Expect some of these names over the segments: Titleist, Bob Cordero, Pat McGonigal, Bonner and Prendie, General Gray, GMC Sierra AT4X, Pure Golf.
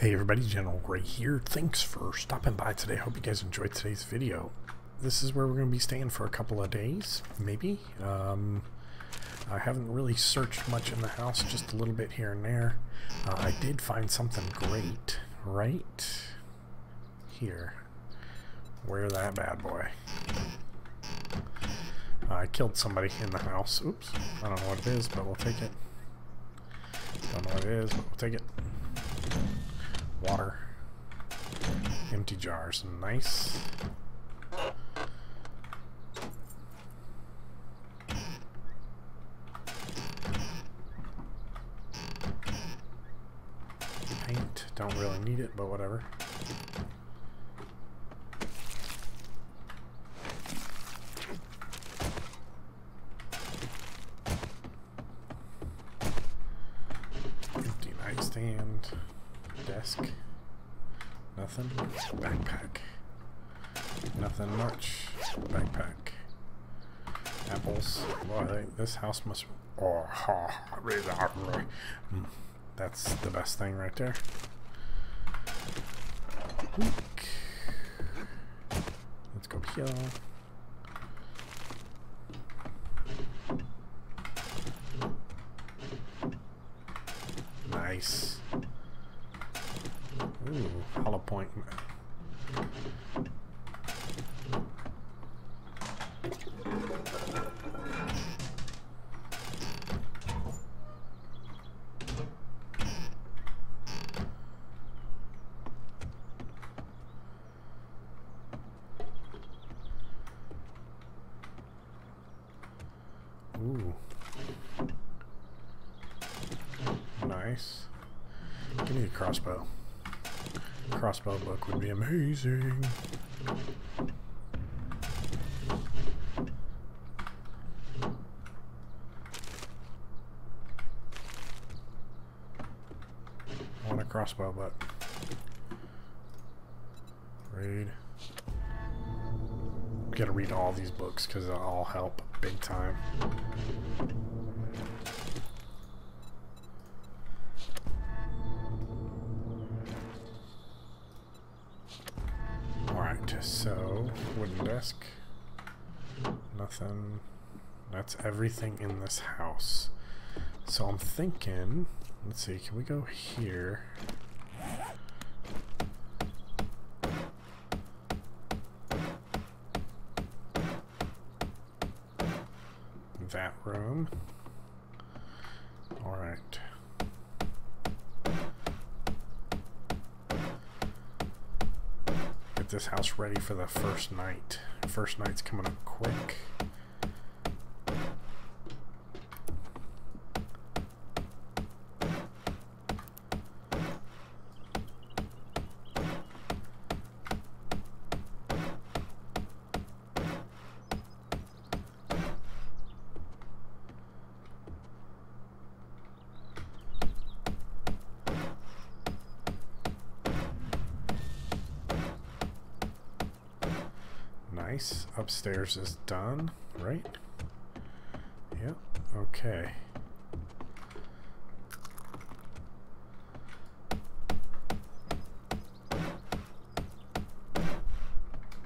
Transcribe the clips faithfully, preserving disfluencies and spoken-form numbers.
Hey everybody, General Gray here. Thanks for stopping by today. Hope you guys enjoyed today's video. This is where we're going to be staying for a couple of days, maybe. Um, I haven't really searched much in the house, just a little bit here and there. Uh, I did find something great right here. Where that bad boy. Uh, I killed somebody in the house. Oops. I don't know what it is, but we'll take it. Don't know what it is, but we'll take it. Water. Empty jars. Nice. Paint. Don't really need it, but whatever. Empty nightstand. Desk. Nothing. Backpack. Nothing much. Backpack. Apples. Boy, they, this house must. Oh, ha! Mm, that's the best thing right there. Eek. Let's go here. Nice. Ooh, hollow point. Ooh. Nice. Give me a crossbow. Crossbow book would be amazing. I want a crossbow book. Read. We gotta read all these books because they'll all help big time. So, wooden desk, nothing, that's everything in this house. So I'm thinking, let's see, can we go here? That room. Alright. This house ready for the first night. First night's coming up quick. Nice. Upstairs is done, right? Yep. Okay.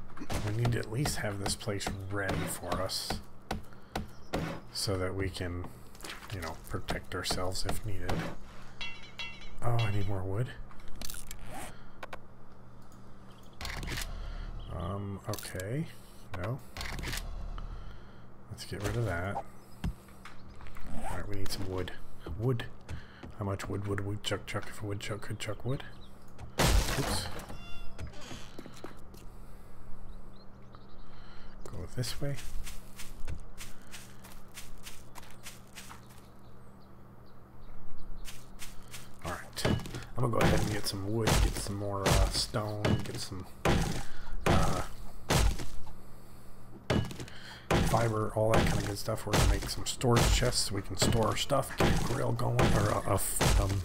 We need to at least have this place ready for us so that we can, you know, protect ourselves if needed. Oh, I need more wood. Um, okay. No. Let's get rid of that. Alright, we need some wood. Wood. How much wood would a woodchuck chuck if a woodchuck could chuck wood? Oops. Go this way. Alright. I'm gonna go ahead and get some wood, get some more uh, stone, get some fiber, all that kind of good stuff. We're gonna make some storage chests so we can store our stuff, get a grill going, or a, a um,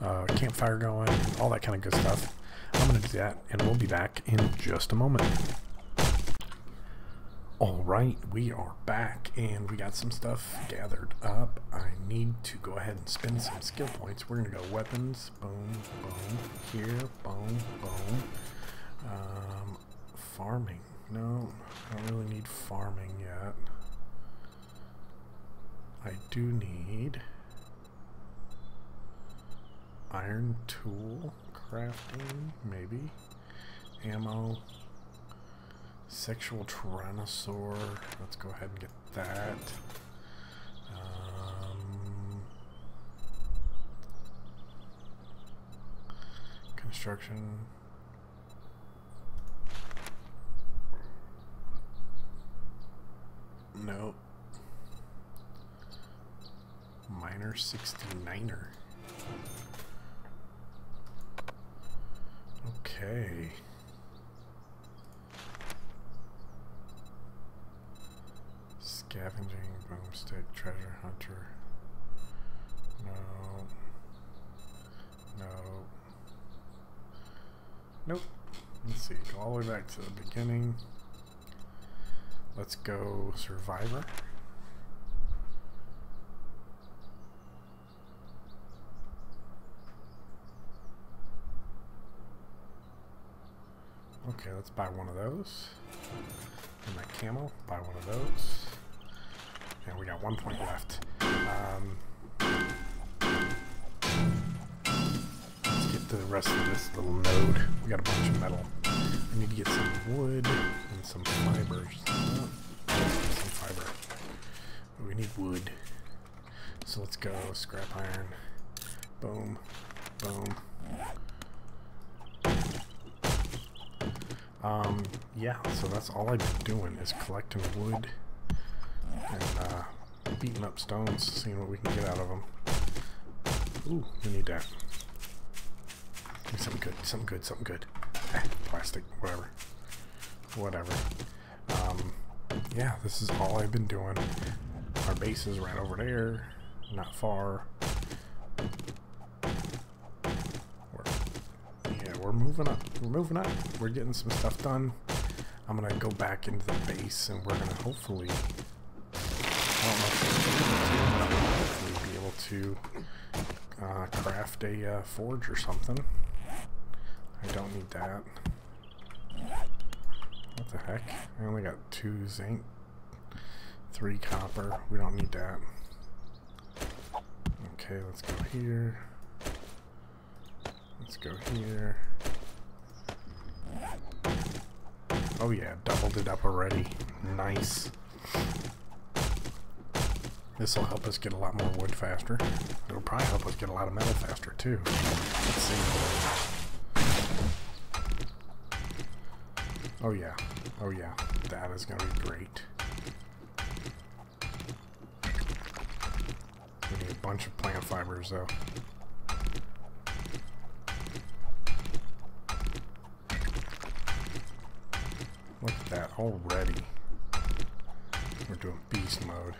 uh, campfire going, all that kind of good stuff. I'm gonna do that, and we'll be back in just a moment. All right, we are back and we got some stuff gathered up. I need to go ahead and spend some skill points. We're gonna go weapons, boom, boom, here, boom, boom. Um, farming, no, I don't really need farming yet. I do need iron tool, crafting, maybe, ammo, sexual tyrannosaur, let's go ahead and get that. Um, construction. Nope. Miner sixty-niner. Okay. Scavenging, boomstick, treasure hunter. No. No. Nope. Let's see. Go all the way back to the beginning. Let's go survivor. Okay, let's buy one of those. And that camel, buy one of those. And we got one point left. Um, let's get to the rest of this little node. We got a bunch of metal. I need to get some wood and some fibers. Oh, let's get some fiber. We need wood. So let's go scrap iron. Boom. Boom. Um, yeah, so that's all I've been doing is collecting wood. And uh, beating up stones, seeing what we can get out of them. Ooh, we need that. Give me something good, something good, something good. Eh, plastic, whatever. Whatever. Um, yeah, this is all I've been doing. Our base is right over there, not far. We're, yeah, we're moving up. We're moving up. We're getting some stuff done. I'm gonna go back into the base, and we're gonna hopefully. I don't know if we'll be able to uh, craft a uh, forge or something. I don't need that. What the heck? I only got two zinc, three copper. We don't need that. Okay, let's go here. Let's go here. Oh yeah, doubled it up already. Nice. This will help us get a lot more wood faster. It'll probably help us get a lot of metal faster too. Let's see. Oh yeah. Oh yeah. That is going to be great. We need a bunch of plant fibers though. Look at that already. We're doing beast mode.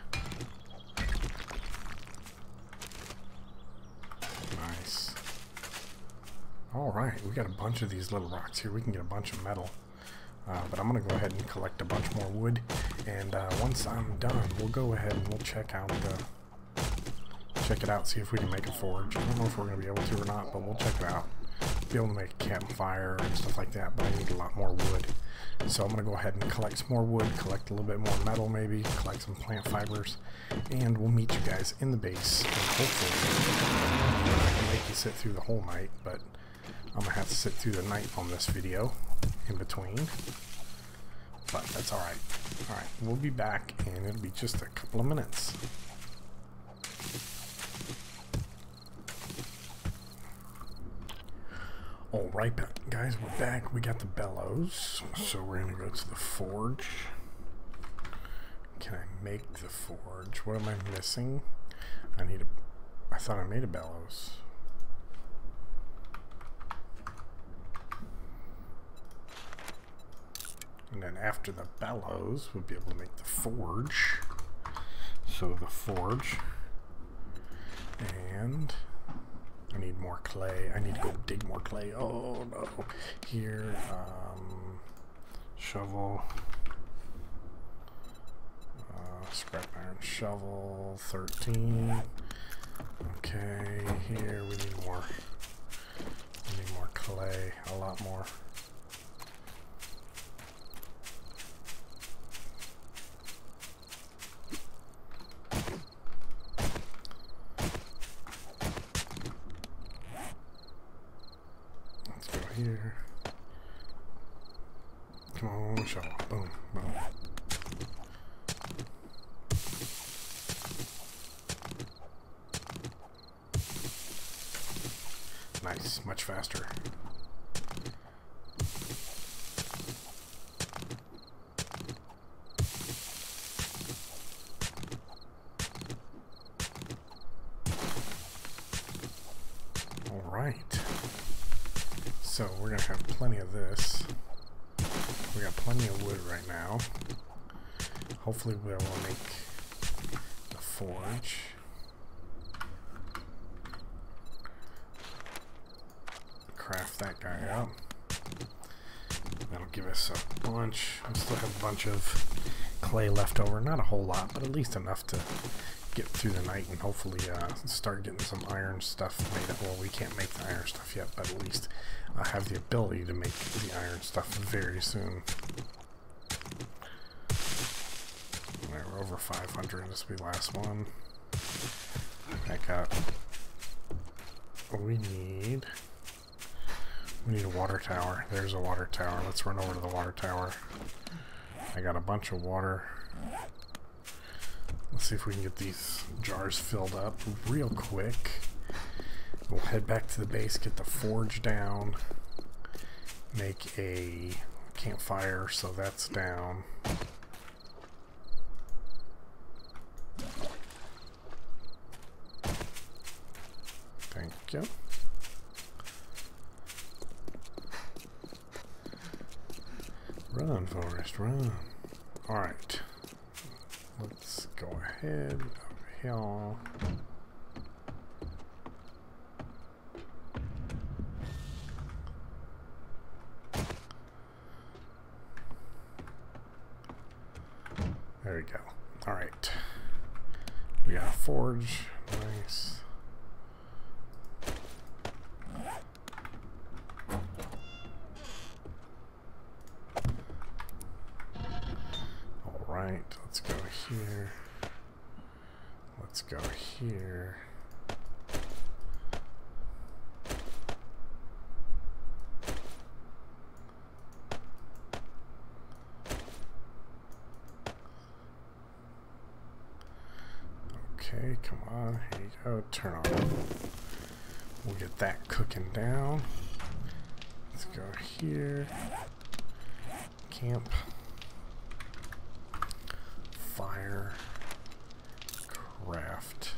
Alright, we got a bunch of these little rocks here. We can get a bunch of metal. Uh, but I'm going to go ahead and collect a bunch more wood. And uh, once I'm done, we'll go ahead and we'll check out the... Check it out, see if we can make a forge. I don't know if we're going to be able to or not, but we'll check it out. Be able to make a campfire and stuff like that, but I need a lot more wood. So I'm going to go ahead and collect some more wood, collect a little bit more metal maybe, collect some plant fibers, and we'll meet you guys in the base. And hopefully, I can make you sit through the whole night, but... I'm going to have to sit through the night on this video in between, but that's alright. Alright, we'll be back and it'll be just a couple of minutes. Alright guys, we're back. We got the bellows, so we're going to go to the forge. Can I make the forge? What am I missing? I need a... I thought I made a bellows. And then after the bellows, we'll be able to make the forge. So the forge. And I need more clay. I need to go dig more clay. Oh no. Here, um, shovel. scrap iron shovel, thirteen. Okay, here we need more. We need more clay, a lot more. Let's go here. Come on, shovel. Boom, boom. Nice, much faster. All right. So we're gonna have plenty of this. We got plenty of wood right now. Hopefully we'll make the forge. Craft that guy up. That'll give us a bunch. I still have a bunch of clay left over. Not a whole lot, but at least enough to get through the night and hopefully uh, start getting some iron stuff made up. Well, we can't make the iron stuff yet, but at least I have the ability to make the iron stuff very soon. Right, we're over five hundred. This will be the last one. Back up. We need... We need a water tower. There's a water tower. Let's run over to the water tower. I got a bunch of water. Let's see if we can get these jars filled up real quick. We'll head back to the base, get the forge down, make a campfire, so that's down. Thank you. Run, forest, run. Alright. Let's go ahead over here. There we go. Alright. We got a forge. Nice. Alright, let's go here. Let's go here. Okay, come on, here you go, turn on. We'll get that cooking down. Let's go here. Camp. Fire. Craft.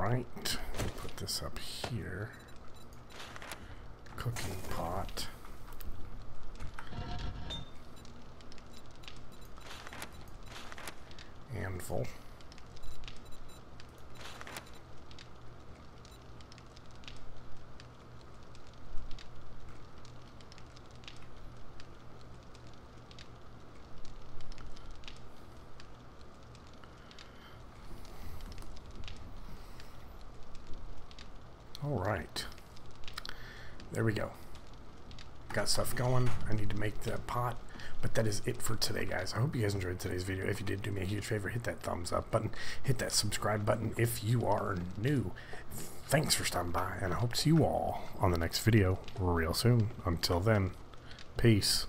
Alright, we'll put this up here. Cooking pot. Anvil. All right. There we go. Got stuff going. I need to make the pot. But that is it for today, guys. I hope you guys enjoyed today's video. If you did, do me a huge favor. Hit that thumbs up button. Hit that subscribe button if you are new. Thanks for stopping by, and I hope to see you all on the next video real soon. Until then, peace.